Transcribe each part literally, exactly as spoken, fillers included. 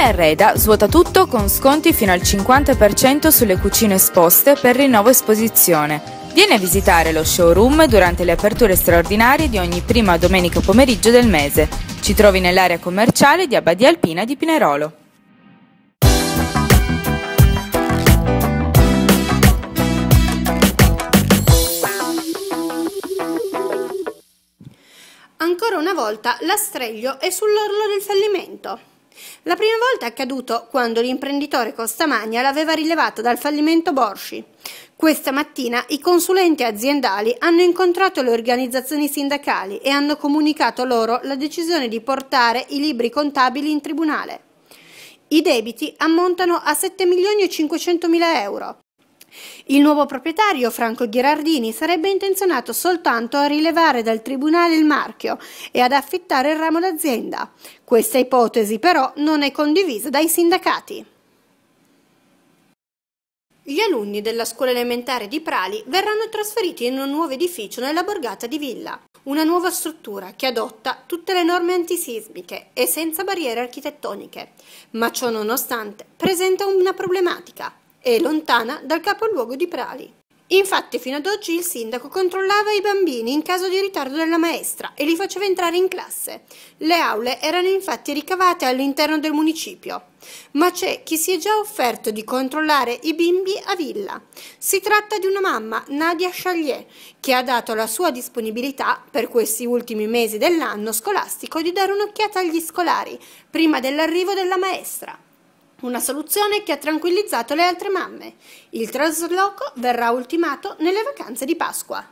Confezione Arreda svuota tutto con sconti fino al cinquanta per cento sulle cucine esposte per rinnovo esposizione. Vieni a visitare lo showroom durante le aperture straordinarie di ogni prima domenica pomeriggio del mese. Ci trovi nell'area commerciale di Abbadia Alpina di Pinerolo. Ancora una volta la Streglio è sull'orlo del fallimento. La prima volta è accaduto quando l'imprenditore Costamagna l'aveva rilevata dal fallimento Borsci. Questa mattina i consulenti aziendali hanno incontrato le organizzazioni sindacali e hanno comunicato loro la decisione di portare i libri contabili in tribunale. I debiti ammontano a sette milioni e cinquecentomila euro. Il nuovo proprietario, Franco Ghirardini, sarebbe intenzionato soltanto a rilevare dal tribunale il marchio e ad affittare il ramo d'azienda. Questa ipotesi però non è condivisa dai sindacati. Gli alunni della scuola elementare di Prali verranno trasferiti in un nuovo edificio nella borgata di Villa, una nuova struttura che adotta tutte le norme antisismiche e senza barriere architettoniche, ma ciò nonostante presenta una problematica. È lontana dal capoluogo di Prali. Infatti fino ad oggi il sindaco controllava i bambini in caso di ritardo della maestra e li faceva entrare in classe. Le aule erano infatti ricavate all'interno del municipio. Ma c'è chi si è già offerto di controllare i bimbi a Villa. Si tratta di una mamma, Nadia Chalier, che ha dato la sua disponibilità per questi ultimi mesi dell'anno scolastico di dare un'occhiata agli scolari prima dell'arrivo della maestra. Una soluzione che ha tranquillizzato le altre mamme. Il trasloco verrà ultimato nelle vacanze di Pasqua.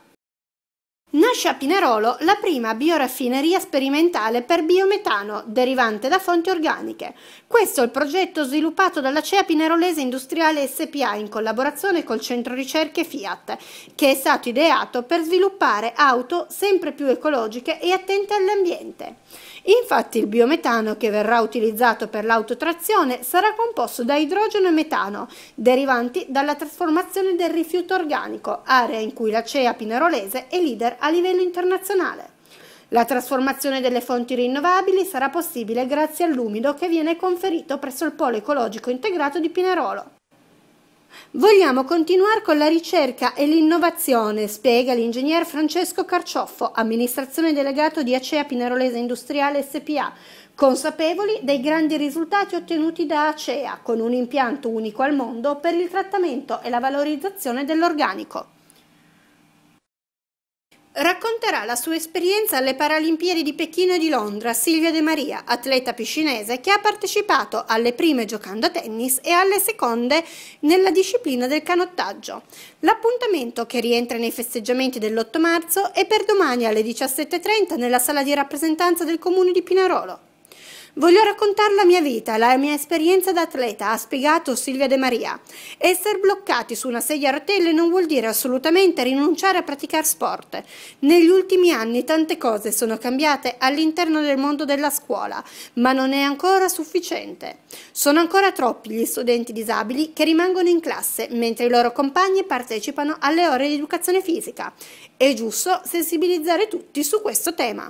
Nasce a Pinerolo la prima bioraffineria sperimentale per biometano derivante da fonti organiche. Questo è il progetto sviluppato dall'Acea Pinerolese Industriale S P A in collaborazione col Centro Ricerche Fiat, che è stato ideato per sviluppare auto sempre più ecologiche e attente all'ambiente. Infatti il biometano che verrà utilizzato per l'autotrazione sarà composto da idrogeno e metano, derivanti dalla trasformazione del rifiuto organico, area in cui l'Acea Pinerolese è leader a livello internazionale. La trasformazione delle fonti rinnovabili sarà possibile grazie all'umido che viene conferito presso il Polo Ecologico Integrato di Pinerolo. Vogliamo continuare con la ricerca e l'innovazione, spiega l'ingegner Francesco Carciofo, amministrazione delegato di Acea Pinerolese Industriale S P A, consapevoli dei grandi risultati ottenuti da Acea con un impianto unico al mondo per il trattamento e la valorizzazione dell'organico. Racconterà la sua esperienza alle Paralimpiadi di Pechino e di Londra Silvia De Maria, atleta piscinese che ha partecipato alle prime giocando a tennis e alle seconde nella disciplina del canottaggio. L'appuntamento, che rientra nei festeggiamenti dell'otto marzo, è per domani alle diciassette e trenta nella sala di rappresentanza del comune di Pinerolo. «Voglio raccontare la mia vita, la mia esperienza da atleta», ha spiegato Silvia De Maria. «Essere bloccati su una sedia a rotelle non vuol dire assolutamente rinunciare a praticare sport. Negli ultimi anni tante cose sono cambiate all'interno del mondo della scuola, ma non è ancora sufficiente. Sono ancora troppi gli studenti disabili che rimangono in classe, mentre i loro compagni partecipano alle ore di educazione fisica. È giusto sensibilizzare tutti su questo tema».